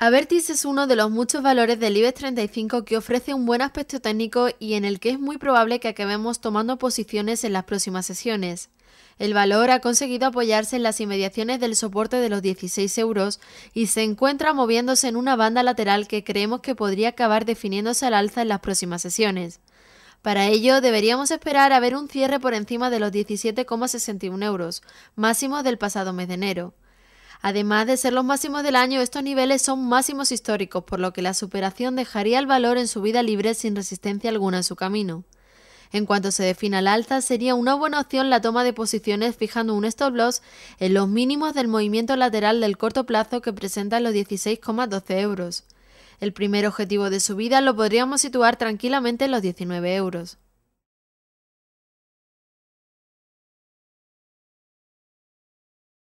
Abertis es uno de los muchos valores del IBEX 35 que ofrece un buen aspecto técnico y en el que es muy probable que acabemos tomando posiciones en las próximas sesiones. El valor ha conseguido apoyarse en las inmediaciones del soporte de los 16 € y se encuentra moviéndose en una banda lateral que creemos que podría acabar definiéndose al alza en las próximas sesiones. Para ello deberíamos esperar a ver un cierre por encima de los 17,61 €, máximos del pasado mes de enero. Además de ser los máximos del año, estos niveles son máximos históricos, por lo que la superación dejaría el valor en subida libre sin resistencia alguna en su camino. En cuanto se defina el alza, sería una buena opción la toma de posiciones fijando un stop loss en los mínimos del movimiento lateral del corto plazo que presenta los 16,12 €. El primer objetivo de subida lo podríamos situar tranquilamente en los 19 €.